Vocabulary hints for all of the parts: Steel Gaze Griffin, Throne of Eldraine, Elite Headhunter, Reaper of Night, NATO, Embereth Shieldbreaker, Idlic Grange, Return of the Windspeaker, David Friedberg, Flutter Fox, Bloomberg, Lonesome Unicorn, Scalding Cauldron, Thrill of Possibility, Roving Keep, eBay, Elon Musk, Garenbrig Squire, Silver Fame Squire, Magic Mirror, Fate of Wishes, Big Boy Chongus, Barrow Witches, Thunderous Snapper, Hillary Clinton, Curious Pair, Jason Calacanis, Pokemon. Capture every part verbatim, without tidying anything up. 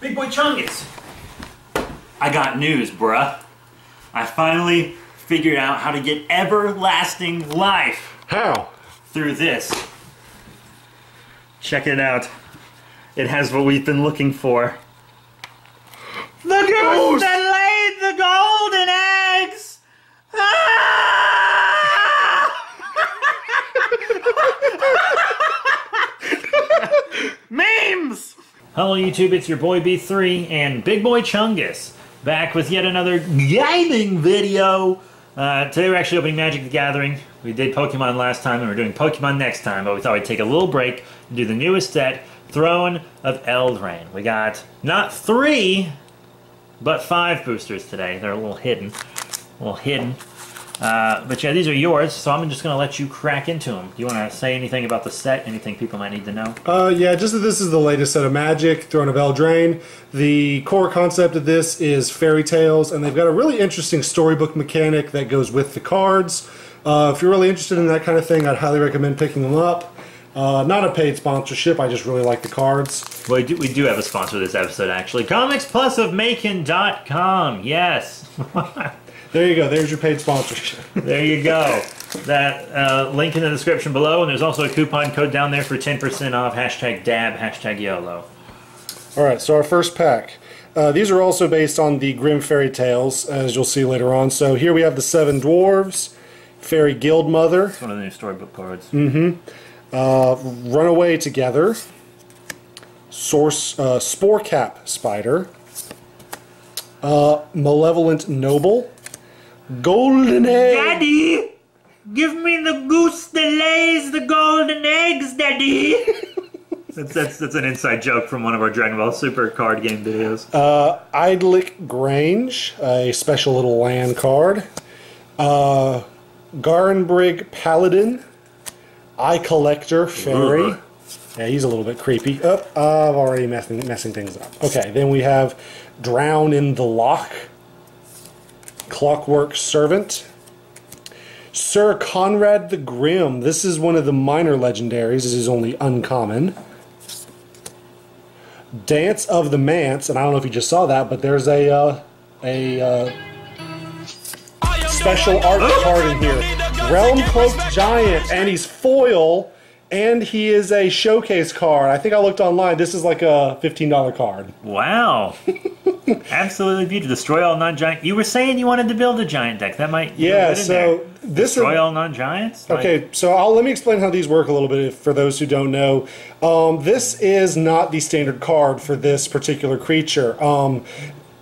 Big boy Chongus! I got news, bruh. I finally figured out how to get everlasting life. How? Through this. Check it out. It has what we've been looking for. The goose that laid the golden eggs! Ah! Memes! Hello YouTube, it's your boy B three and Big Boy Chongus, back with yet another gaming video. Uh, today we're actually opening Magic: The Gathering. We did Pokemon last time and we're doing Pokemon next time, but we thought we'd take a little break and do the newest set, Throne of Eldraine. We got not three, but five boosters today. They're a little hidden, a little hidden. Uh, but yeah, these are yours, so I'm just going to let you crack into them. Do you want to say anything about the set? Anything people might need to know? Uh, yeah, just that this is the latest set of Magic, Throne of Eldraine. The core concept of this is fairy tales, and they've got a really interesting storybook mechanic that goes with the cards. Uh, if you're really interested in that kind of thing, I'd highly recommend picking them up. Uh, not a paid sponsorship, I just really like the cards. Well, we do, we do have a sponsor this episode, actually. Comics Plus of Macon dot com, yes! There you go, there's your paid sponsorship. There you go. That uh, link in the description below, and there's also a coupon code down there for ten percent off, hashtag dab, hashtag YOLO. Alright, so our first pack. Uh, these are also based on the Grimm fairy tales, as you'll see later on. So here we have the Seven Dwarves, Fairy Guild Mother. It's one of the new storybook cards. Mm-hmm. Uh, Runaway Together, Source, uh, Spore Cap Spider, uh, Malevolent Noble, Golden Egg. Daddy, give me the goose that lays the golden eggs, Daddy. that's, that's, that's an inside joke from one of our Dragon Ball Super card game videos. Uh, Idlic Grange, a special little land card, uh, Garenbrig Paladin, Eye Collector Fairy. Yeah, he's a little bit creepy. Oh, I'm already messing, messing things up. Okay, then we have Drown in the Loch, Clockwork Servant, Sir Conrad the Grim. This is one of the minor legendaries. This is only uncommon. Dance of the Manse, and I don't know if you just saw that, but there's a uh, a uh, special art card in here. Realm Cloaked Giant, and he's foil, and he is a showcase card. I think I looked online. This is like a fifteen dollar card. Wow. Absolutely beautiful. Destroy all non-giant. You were saying you wanted to build a giant deck. That might... Yeah, so... This Destroy are, all non-giants? Like, okay, so I'll, let me explain how these work a little bit for those who don't know. Um, this is not the standard card for this particular creature. Um...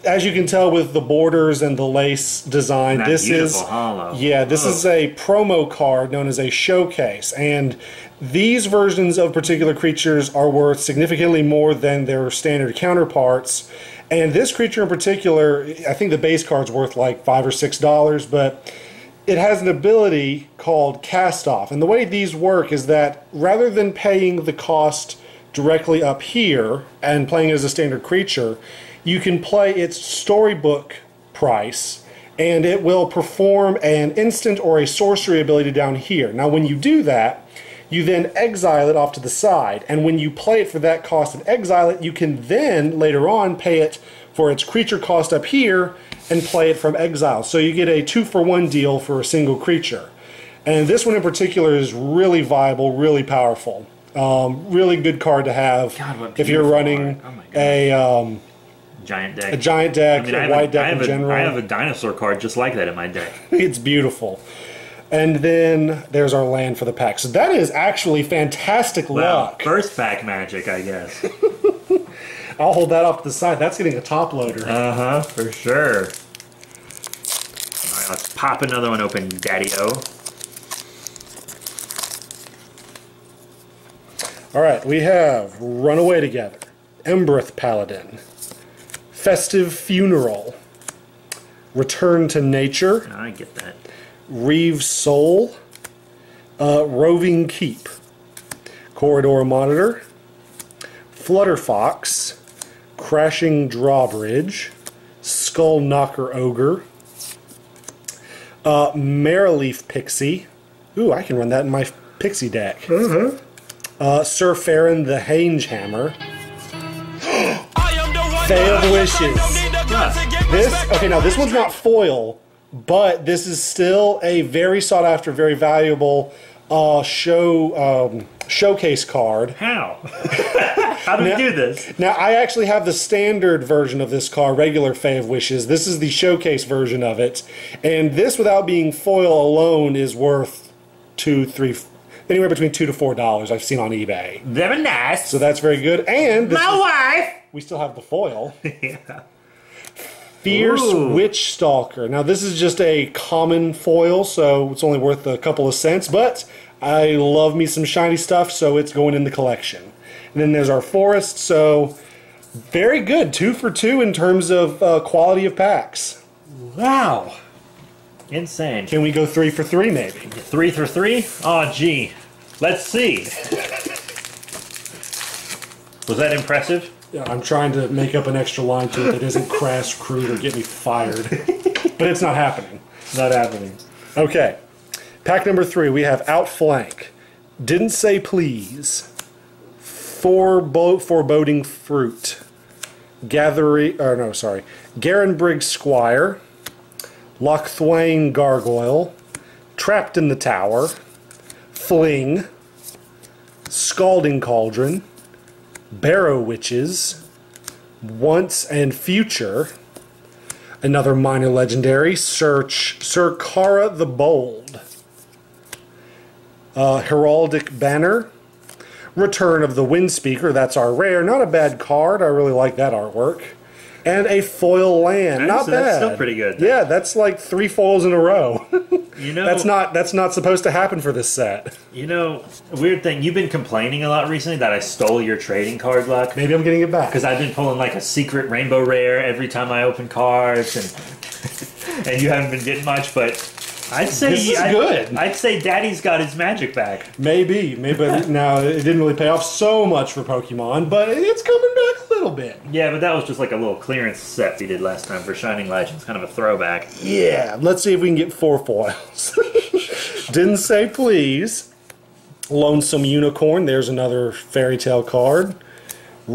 As you can tell with the borders and the lace design, this is hollow. yeah, this oh. is a promo card known as a showcase, and these versions of particular creatures are worth significantly more than their standard counterparts. And this creature in particular, I think the base card's worth like five or six dollars, but it has an ability called Cast Off. And the way these work is that rather than paying the cost directly up here and playing as a standard creature, you can play its storybook price, and it will perform an instant or a sorcery ability down here. Now when you do that, you then exile it off to the side, and when you play it for that cost and exile it, you can then later on pay it for its creature cost up here and play it from exile. So you get a two for one deal for a single creature. And this one in particular is really viable, really powerful. Um, really good card to have God, if you're running oh a... Um, Giant deck. A giant deck, I mean, a white deck in general. I have a dinosaur card just like that in my deck. It's beautiful. And then there's our land for the pack. So that is actually fantastic well, luck. First pack magic, I guess. I'll hold that off to the side. That's getting a top loader. Uh-huh, for sure. All right, let's pop another one open, Daddy-O. All right, we have Runaway Together, Embereth Paladin, Festive Funeral, Return to Nature. I get that. Reeve's Soul, uh, Roving Keep, Corridor Monitor, Flutter Fox, Crashing Drawbridge, Skullknocker Ogre, uh, Mareleaf Pixie. Ooh, I can run that in my Pixie deck. Mm-hmm. uh, Sir Farron the Hangehammer. I am the one. Fate of Wishes. Yeah. This, okay, now this one's not foil, but this is still a very sought after, very valuable uh, show um, showcase card. How? How do we do this? Now, I actually have the standard version of this card, regular Fate of Wishes. This is the showcase version of it. And this, without being foil alone, is worth two, three, anywhere between two to four dollars I've seen on eBay. Very nice. So that's very good. And this My is, wife! We still have the foil. Yeah. Fierce Ooh. Witch Stalker. Now, this is just a common foil, so it's only worth a couple of cents, but I love me some shiny stuff, so it's going in the collection. And then there's our forest, so very good. Two for two in terms of uh, quality of packs. Wow. Insane. Can we go three for three, maybe? Three for three? Oh, gee. Let's see. Was that impressive? Yeah, I'm trying to make up an extra line to it that isn't crass, crude, or get me fired. But it's not happening. It's not happening. Okay. Pack number three, we have Outflank. Didn't say please. Forebo foreboding fruit. Gathering, or no, sorry. Garenbrig Squire. Lochthwain Gargoyle. Trapped in the Tower. Fling. Scalding Cauldron. Barrow Witches, Once and Future, another minor legendary, Syr Carah, the Bold, uh, Heraldic Banner, Return of the Windspeaker, that's our rare, not a bad card, I really like that artwork, and a foil land, nice, not so bad. That's still pretty good. Then. Yeah, that's like three foils in a row. You know, that's not that's not supposed to happen for this set. You know, weird thing, you've been complaining a lot recently that I stole your trading card luck. Maybe I'm getting it back. Because I've been pulling like a secret rainbow rare every time I open cards, and and you haven't been getting much, but I'd say this is I'd, good. I'd say Daddy's got his magic back. Maybe, maybe now it didn't really pay off so much for Pokemon, but it's coming back a little bit. Yeah, but that was just like a little clearance set we did last time for Shining Legends, kind of a throwback. Yeah, let's see if we can get four foils. Didn't say please. Lonesome Unicorn. There's another fairy tale card. R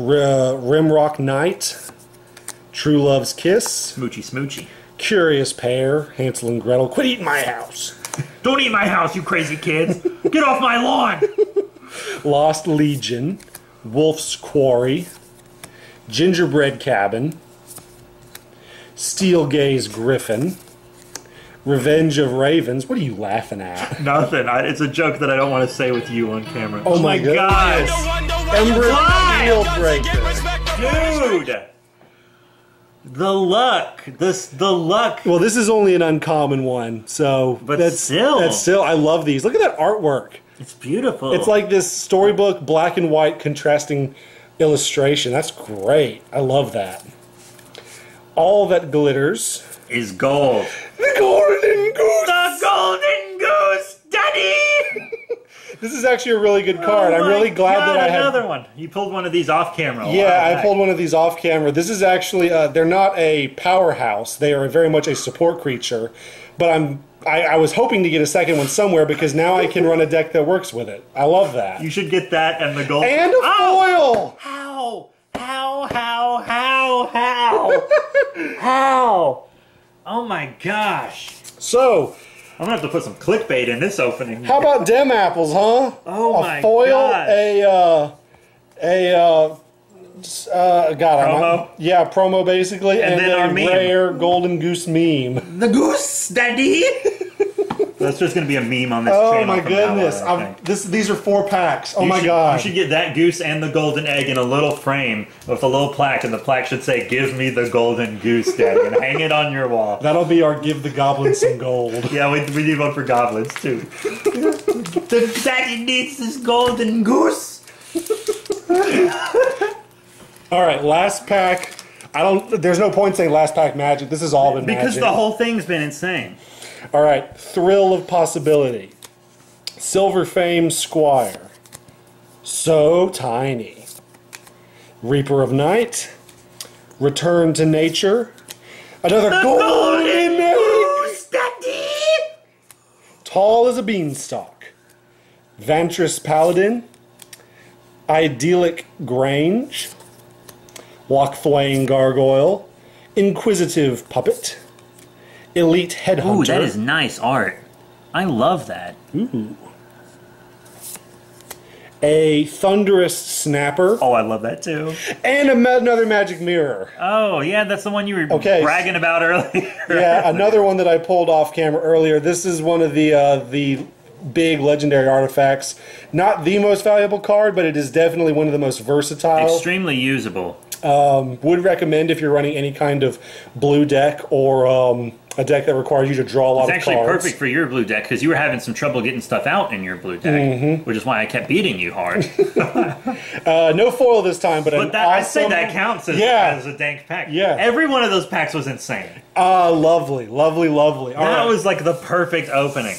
Rimrock Knight. True Love's Kiss. Smoochy, smoochy. Curious Pair, Hansel and Gretel. Quit eating my house. Don't eat my house, you crazy kids. Get off my lawn. Lost Legion, Wolf's Quarry, Gingerbread Cabin, Steel Gaze Griffin, Revenge of Ravens. What are you laughing at? Nothing. I, it's a joke that I don't want to say with you on camera. Oh, oh my, my gosh. Embereth Shieldbreaker. Dude. The luck, this the luck. Well, this is only an uncommon one, so but that's still that's still. I love these. Look at that artwork. It's beautiful. It's like this storybook black and white contrasting illustration. That's great. I love that. All that glitters is gold. The golden goose. The golden goose, Daddy. This is actually a really good card. Oh I'm really glad God, that I had another one. You pulled one of these off camera. Yeah, I pulled one of these off camera. This is actually uh, they're not a powerhouse. They are very much a support creature. But I'm I, I was hoping to get a second one somewhere because now I can run a deck that works with it. I love that. You should get that and the gold and a foil. Oh! How how how how how how? Oh my gosh! So. I'm gonna have to put some clickbait in this opening. How about dem apples, huh? Oh my god! A foil, gosh. a uh, a uh, uh, God, promo. I'm, yeah, promo basically, and, and then a our meme. Rare golden goose meme. The goose, Daddy. That's just gonna be a meme on this oh channel. Oh my goodness! Now, I'm, this these are four packs. Oh you my should, god! You should get that goose and the golden egg in a little frame with a little plaque, and the plaque should say "Give me the golden goose, Daddy," and hang it on your wall. That'll be our "Give the goblins some gold." Yeah, we we need one for goblins too. The Daddy needs this golden goose. All right, last pack. I don't. There's no point saying last pack magic. This has all been because magic. The whole thing's been insane. All right, Thrill of Possibility, Silver Fame Squire, So Tiny, Reaper of Night, Return to Nature, another the golden goose, Daddy! Tall as a Beanstalk, Vantress Paladin, Idyllic Grange, Lochthwain Gargoyle, Inquisitive Puppet, Elite Headhunter. Ooh, that is nice art. I love that. Ooh. A Thunderous Snapper. Oh, I love that too. And a ma another Magic Mirror. Oh, yeah, that's the one you were okay. bragging about earlier. Yeah, another one that I pulled off camera earlier. This is one of the uh, the big legendary artifacts. Not the most valuable card, but it is definitely one of the most versatile. Extremely usable. Um, would recommend if you're running any kind of blue deck or um, a deck that requires you to draw a lot of cards. It's actually perfect for your blue deck because you were having some trouble getting stuff out in your blue deck, mm-hmm. which is why I kept beating you hard. uh, no foil this time, but, but an that, awesome... I say that counts as, yeah. as a dank pack. Yeah. Every one of those packs was insane. Ah, uh, lovely, lovely, lovely. All that right. was like the perfect opening.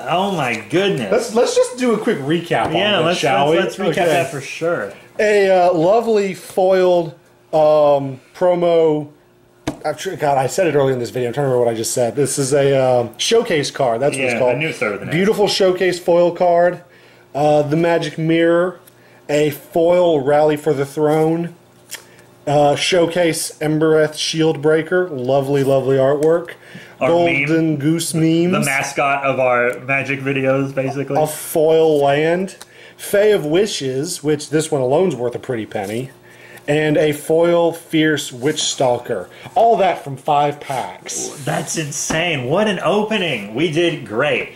Oh my goodness. Let's, let's just do a quick recap yeah, on this, let's, shall let's, we? Let's recap okay. that for sure. A uh, lovely foiled um, promo. God, I said it earlier in this video. I'm trying to remember what I just said. This is a uh, showcase card. That's what yeah, it's called. I knew so. Beautiful showcase foil card. Uh, the Magic Mirror. A foil Rally for the Throne. Uh, showcase Embereth Shieldbreaker. Lovely, lovely artwork. Our Golden meme. Goose memes. The mascot of our Magic videos, basically. A, a foil land. Fate of Wishes, which this one alone's worth a pretty penny, and a foil Fierce Witch Stalker. All that from five packs. That's insane. What an opening. We did great.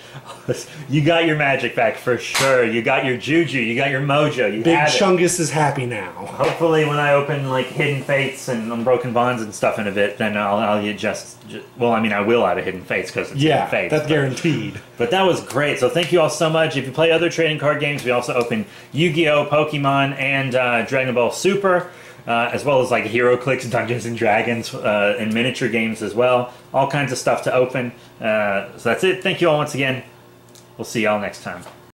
You got your magic back for sure. You got your juju. You got your mojo. You Big Chungus it. Is happy now. Hopefully when I open like Hidden Fates and Unbroken Bonds and stuff in a bit, then I'll, I'll adjust. Well, I mean, I will out of Hidden Fates because it's yeah, Hidden Fates. Yeah, that's but, guaranteed. But that was great. So thank you all so much. If you play other trading card games, we also open Yu-Gi-Oh, Pokemon, and uh, Dragon Ball Super. Uh, as well as like HeroClix, Dungeons and Dragons, uh, and miniature games as well. All kinds of stuff to open. Uh, so that's it. Thank you all once again. We'll see y'all next time.